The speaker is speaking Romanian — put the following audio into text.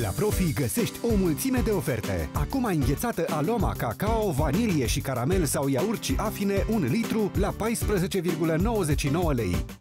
La Profi găsești o mulțime de oferte. Acum ai înghețată Aloma, cacao, vanilie și caramel sau iaurt și afine 1 litru la 14,99 lei.